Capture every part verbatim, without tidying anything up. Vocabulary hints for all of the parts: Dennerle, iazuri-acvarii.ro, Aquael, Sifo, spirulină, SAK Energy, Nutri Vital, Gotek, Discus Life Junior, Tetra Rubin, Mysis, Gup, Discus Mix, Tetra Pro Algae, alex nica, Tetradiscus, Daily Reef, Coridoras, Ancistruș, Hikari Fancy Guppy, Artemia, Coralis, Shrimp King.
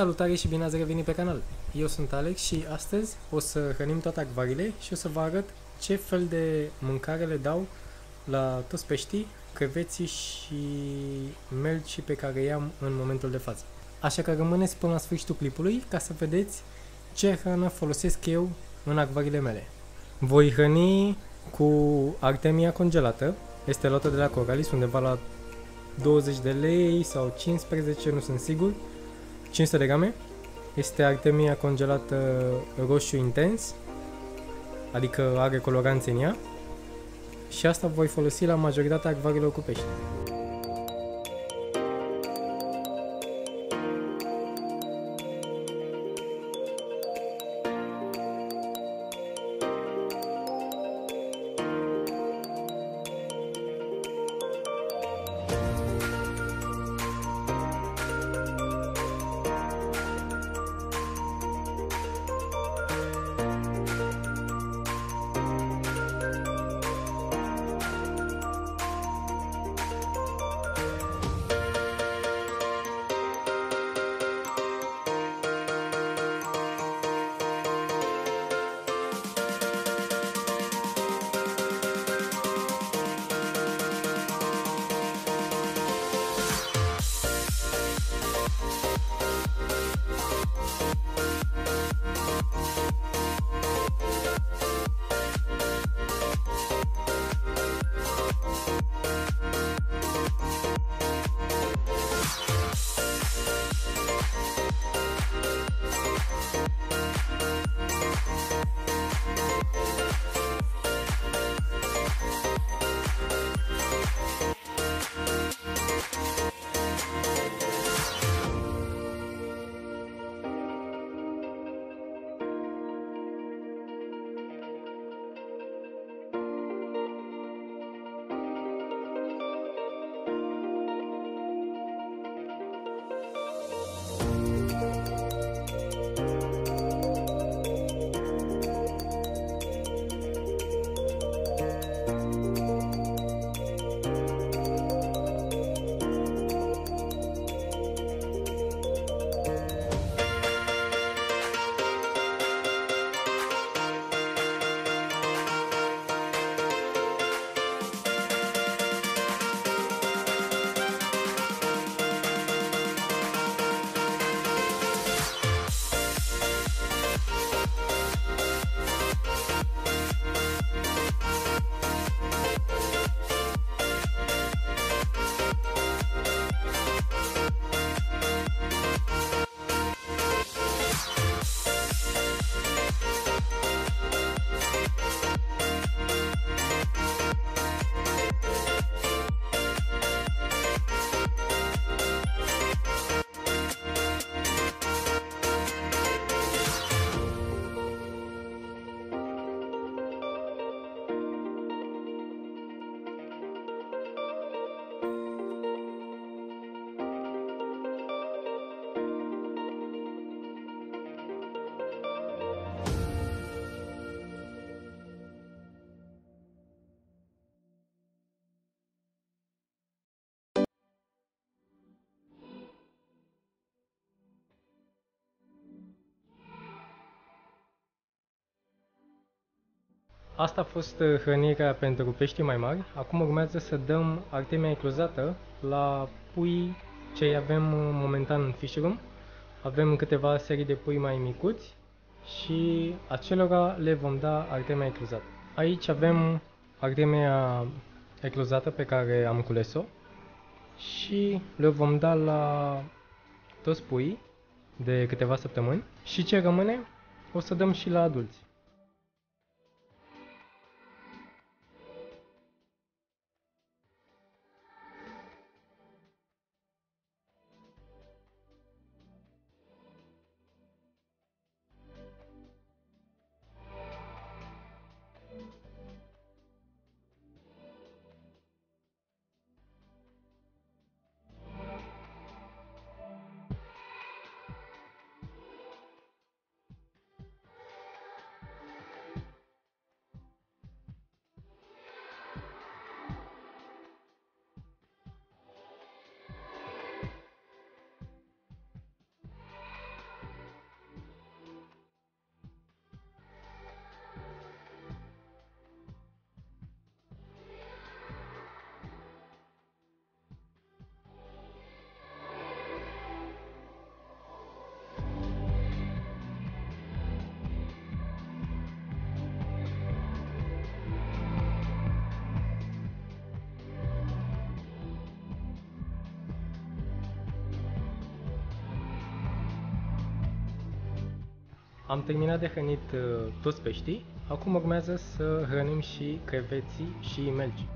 Salutare și bine ați revenit pe canal! Eu sunt Alex și astăzi o să hrănim toate acvariile și o să vă arăt ce fel de mâncare le dau la toți peștii, creveții și melcii pe care i-am în momentul de față. Așa că rămâneți până la sfârșitul clipului ca să vedeți ce hrană folosesc eu în acvariile mele. Voi hrăni cu Artemia congelată, este luată de la Coralis undeva la douăzeci de lei sau cincisprezece, nu sunt sigur, cinci sute de grame. Este Artemia congelată roșu intens, adică are coloranțe în ea, și asta voi folosi la majoritatea acvariilor cu pești. Asta a fost hrănirea pentru peștii mai mari. Acum urmează să dăm Artemia ecluzată la pui ce avem momentan în fish room. Avem câteva serii de pui mai micuți și acelora le vom da Artemia ecluzată. Aici avem Artemia ecluzată pe care am cules-o și le vom da la toți puii de câteva săptămâni și ce rămâne o să dăm și la adulți. Am terminat de hrănit uh, toți peștii, acum urmează să hrănim și creveții și imelci.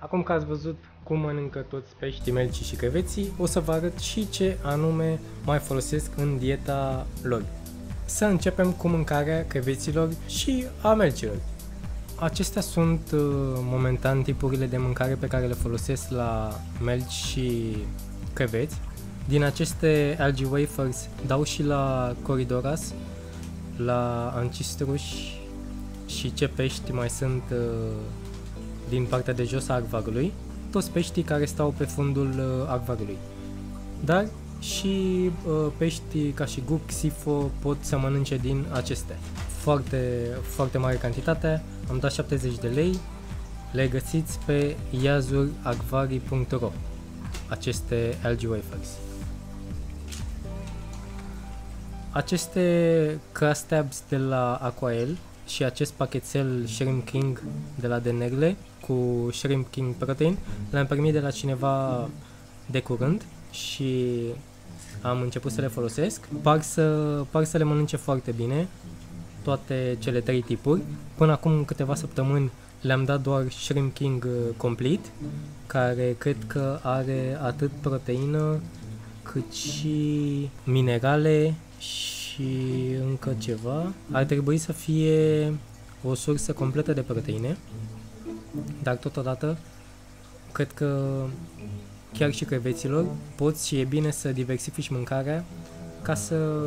Acum că ați văzut cum mănâncă toți peștii, melcii și creveții, o să vă arăt și ce anume mai folosesc în dieta lor. Să începem cu mâncarea creveților și a melcilor. Acestea sunt momentan tipurile de mâncare pe care le folosesc la melci și creveți. Din aceste algae wafers dau și la Coridoras, la Ancistruș și ce pești mai sunt din partea de jos a acvariului, toți peștii care stau pe fundul acvariului. Dar și peștii ca și gup, sifo pot să mănânce din acestea. Foarte, foarte mare cantitate, am dat șaptezeci de lei, le găsiți pe i a zuri acvarii punct ro, aceste algae wafers. Aceste crust tabs de la Aquael și acest pachetel Shrimp King de la Dennerle cu Shrimp King Protein l-am primit de la cineva de curând și am început să le folosesc. Par să, par să le mănânce foarte bine toate cele trei tipuri. Până acum câteva săptămâni le-am dat doar Shrimp King complet, care cred că are atât proteină cât și minerale și și încă ceva. Ar trebui să fie o sursă completă de proteine, dar totodată cred că chiar și creveților poți și e bine să diversifici mâncarea ca să,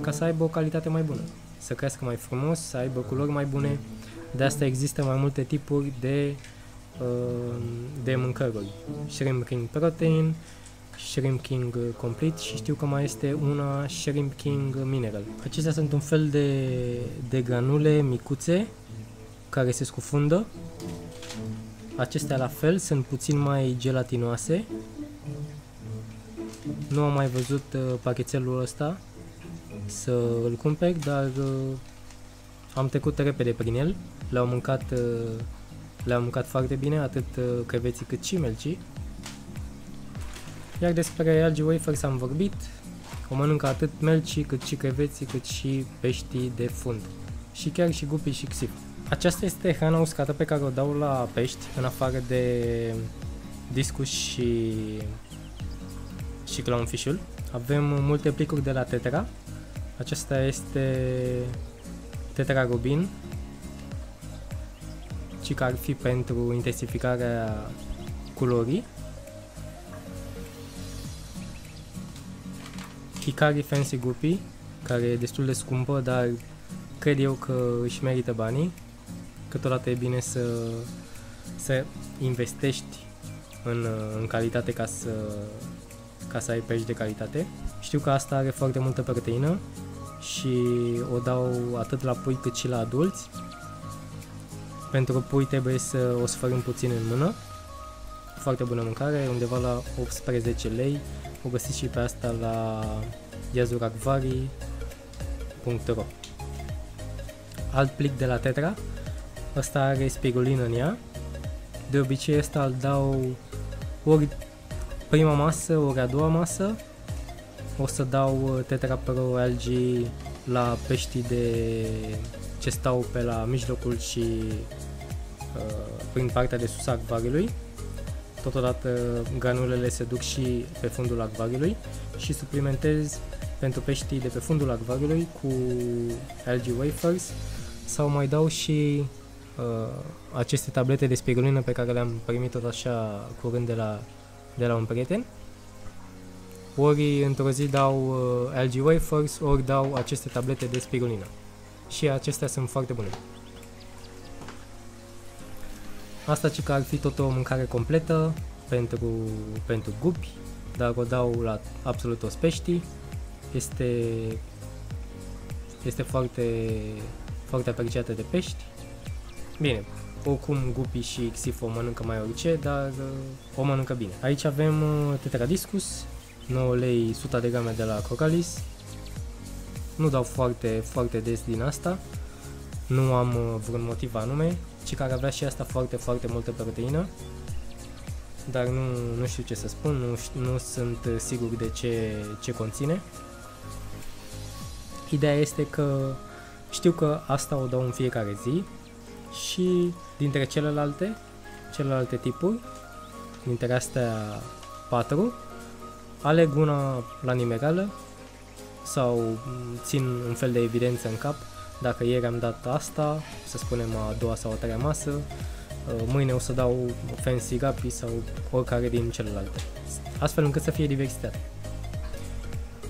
ca să aibă o calitate mai bună, să crească mai frumos, să aibă culori mai bune. De asta există mai multe tipuri de, de mâncăruri. Shrimp King Protein, Shrimp King complet și știu că mai este una Shrimp King mineral. Acestea sunt un fel de, de granule micuțe care se scufundă. Acestea la fel sunt puțin mai gelatinoase. Nu am mai văzut pachetelul ăsta să îl cumpăr, dar am trecut repede prin el. L-au mâncat, l-au mâncat foarte bine, atât creveții cât și melcii. Iar despre algae wafers am vorbit, o mănâncă atât melcii, cât și creveții, cât și peștii de fund. Și chiar și gupii și xip. Aceasta este hrana uscată pe care o dau la pești, în afară de discus și, și clownfish-ul. Avem multe plicuri de la Tetra. Aceasta este Tetra Rubin, ci că ar fi pentru intensificarea culorii. Hikari Fancy Guppy, care e destul de scumpă, dar cred eu că își merită banii. Câteodată e bine să, să investești în, în calitate ca să, ca să ai pești de calitate. Știu că asta are foarte multă proteină și o dau atât la pui cât și la adulți. Pentru pui trebuie să o sfărâm puțin în mână. foarte bună mâncare, undeva la optsprezece lei. O găsiți și pe asta la iazuri acvarii punct ro. Alt plic de la Tetra, ăsta are spirulină în ea. De obicei ăsta îl dau ori prima masă, ori a doua masă. O să dau Tetra Pro Algae la peștii de ce stau pe la mijlocul și uh, prin partea de sus a acvariului. Totodată granulele se duc și pe fundul acvariului și suplimentez pentru peștii de pe fundul acvariului cu algae wafers sau mai dau și uh, aceste tablete de spirulină pe care le-am primit tot așa curând de la, de la un prieten. Ori într-o zi dau uh, algae wafers, ori dau aceste tablete de spirulină. Și acestea sunt foarte bune. Asta ci că ar fi tot o mâncare completă pentru, pentru gupi, dar o dau la absolut toți peștii. Este, este foarte, foarte apreciată de pești. Bine, oricum gupii și Sifo mănâncă mai orice, dar o mănâncă bine. Aici avem Tetradiscus, nouă lei o sută de grame de la Coralis. Nu dau foarte, foarte des din asta, nu am vreun motiv anume, ci că ar avea și asta foarte, foarte multă proteină, dar nu, nu știu ce să spun, nu, nu sunt sigur de ce, ce conține. Ideea este că știu că asta o dau în fiecare zi și dintre celelalte, celelalte tipuri, dintre astea patru, aleg una la nimereală sau țin un fel de evidență în cap. Dacă ieri am dat asta, să spunem a doua sau a treia masă, mâine o să dau Fancy Guppy sau oricare din celelalte, astfel încât să fie diversitate.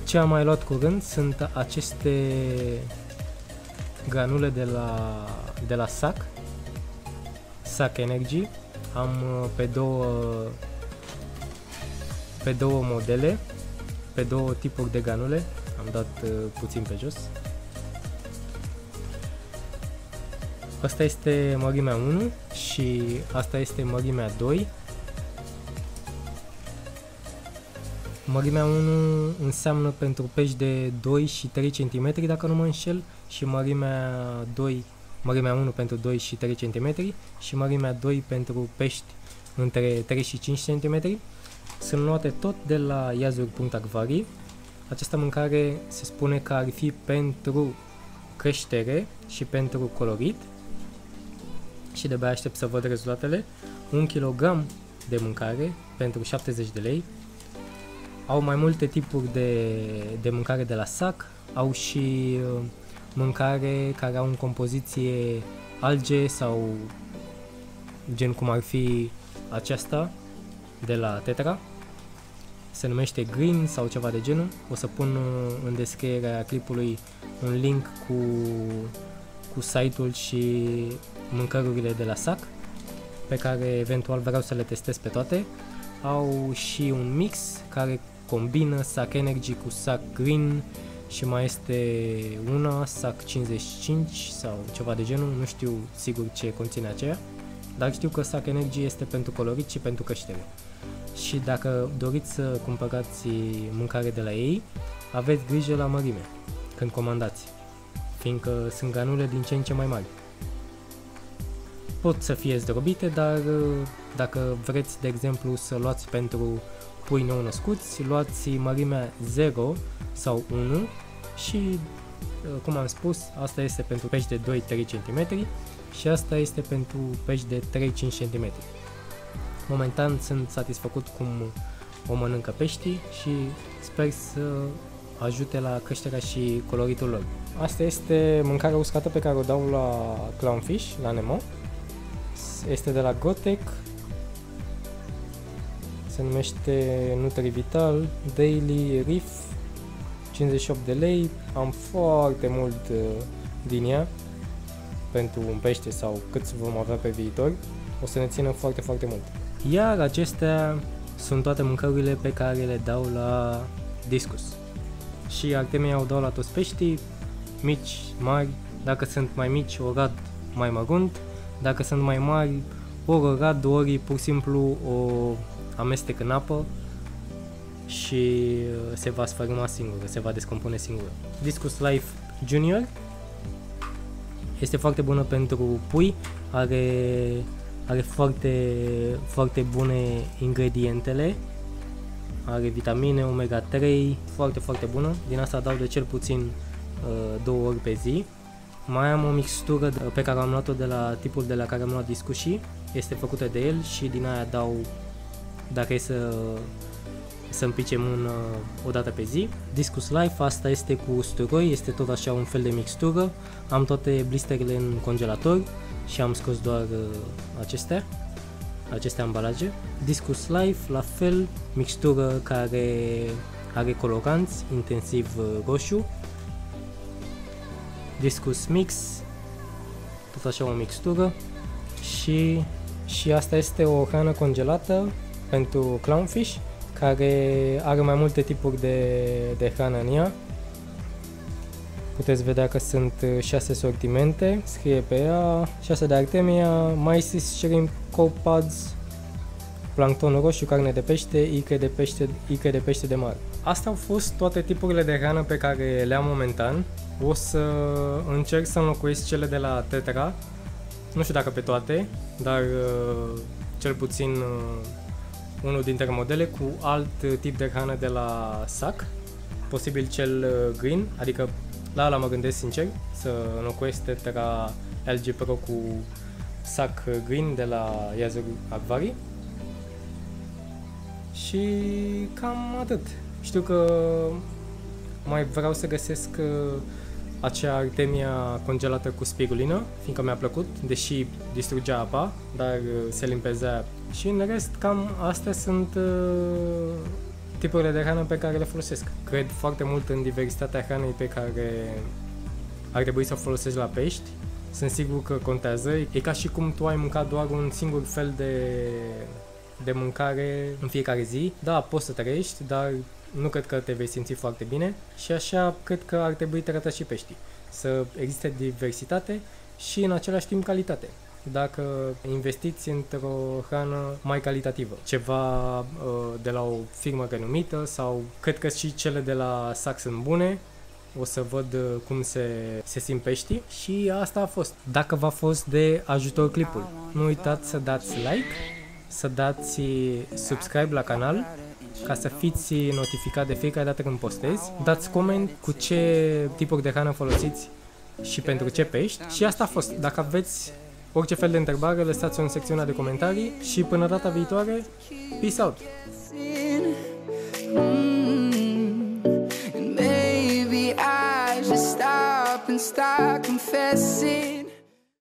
Ce am mai luat curând sunt aceste granule de la, de la S A K, S A K Energy. Am pe două, pe două modele, pe două tipuri de granule, am dat puțin pe jos. Asta este mărimea unu și asta este mărimea doi. Mărimea unu înseamnă pentru pești de doi și trei centimetri, dacă nu mă înșel, și mărimea doi, mărimea unu pentru doi și trei centimetri și mărimea doi pentru pești între trei și cinci centimetri. Sunt luate tot de la iazuri punct acvarii. Această mâncare se spune că ar fi pentru creștere și pentru colorit. Și de-abia aștept să văd rezultatele. un kilogram de mâncare pentru șaptezeci de lei. Au mai multe tipuri de, de mâncare de la S A C. Au și mâncare care au în compoziție alge sau gen cum ar fi aceasta de la Tetra. Se numește Green sau ceva de genul. O să pun în descrierea clipului un link cu, cu site-ul și mâncărurile de la S A C, pe care eventual vreau să le testez pe toate. Au și un mix care combină S A C Energy cu S A C Green și mai este una S A C cincizeci și cinci sau ceva de genul, nu știu sigur ce conține aceea, dar știu că S A C Energy este pentru colorit și pentru creștere. Și dacă doriți să cumpărați mâncare de la ei, aveți grijă la mărime când comandați, fiindcă sunt granule din ce în ce mai mari. Pot să fie zdrobite, dar dacă vreți, de exemplu, să luați pentru pui nou născuți, luați mărimea zero sau unu și, cum am spus, asta este pentru pești de doi trei centimetri și asta este pentru pești de trei cinci centimetri. Momentan sunt satisfăcut cum o mănâncă peștii și sper să ajute la creșterea și coloritul lor. Asta este mâncarea uscată pe care o dau la Clownfish, la Nemo. Este de la Gotek, se numește Nutri Vital, Daily Reef, cincizeci și opt de lei. Am foarte mult din ea pentru un pește sau cât vom avea pe viitor. O să ne țină foarte, foarte mult. Iar acestea sunt toate mâncărurile pe care le dau la Discus. Și Artemia o dau la toți peștii, mici, mari. Dacă sunt mai mici, o rad mai mărunt. Dacă sunt mai mari, ori o rad, ori pur și simplu o amestec în apă și se va sfârma singură, se va descompune singură. Discus Life Junior este foarte bună pentru pui, are, are foarte, foarte bune ingredientele, are vitamine, omega trei, foarte, foarte bună. Din asta dau de cel puțin uh, două ori pe zi. Mai am o mixtură pe care am luat-o de la tipul de la care am luat discușii, este făcută de el și din aia dau, dacă e să, să împicem un, o dată pe zi. Discus Life, asta este cu usturoi, este tot așa un fel de mixtură, am toate blisterele în congelator și am scos doar acestea, aceste ambalaje. Discus Life, la fel, mixtură care are coloranți, intensiv roșu. Discus Mix, tot așa o mixtură și, și asta este o hrană congelată pentru clownfish, care are mai multe tipuri de, de hrană în ea. Puteți vedea că sunt șase sortimente, scrie pe ea, șase de Artemia, Mysis, Shrimp, Copads, plancton roșu, carne de pește, icre de pește, icre de pește de mare. Astea au fost toate tipurile de hrană pe care le am momentan. O să încerc să înlocuiesc cele de la Tetra, nu știu dacă pe toate, dar cel puțin unul dintre modele cu alt tip de hrană de la S A K, posibil cel green, adică la ala mă gândesc sincer, să înlocuiesc Tetra Algae Pro cu S A K Green de la iazuri-acvarii. Și cam atât. Știu că mai vreau să găsesc acea Artemia congelată cu spirulină, fiindcă mi-a plăcut, deși distrugea apa, dar se limpezea. Și în rest, cam astea sunt tipurile de hrană pe care le folosesc. Cred foarte mult în diversitatea hranei pe care ar trebui să o folosești la pești. Sunt sigur că contează. E ca și cum tu ai mâncat doar un singur fel de, de mâncare în fiecare zi. Da, poți să trăiești, dar nu cred că te vei simți foarte bine și așa cred că ar trebui tratați și peștii. Să existe diversitate și în același timp calitate. Dacă investiți într-o hrană mai calitativă, ceva uh, de la o firmă renumită sau cred că și cele de la S A K sunt bune, o să văd cum se, se simt peștii și asta a fost. Dacă v-a fost de ajutor clipul, nu uitați să dați like, să dați subscribe la canal, ca să fiți notificat de fiecare dată când postez. Dați coment cu ce tipuri de hrană folosiți și pentru ce pești. Și asta a fost. Dacă aveți orice fel de întrebare, lăsați-o în secțiunea de comentarii și până data viitoare, peace out!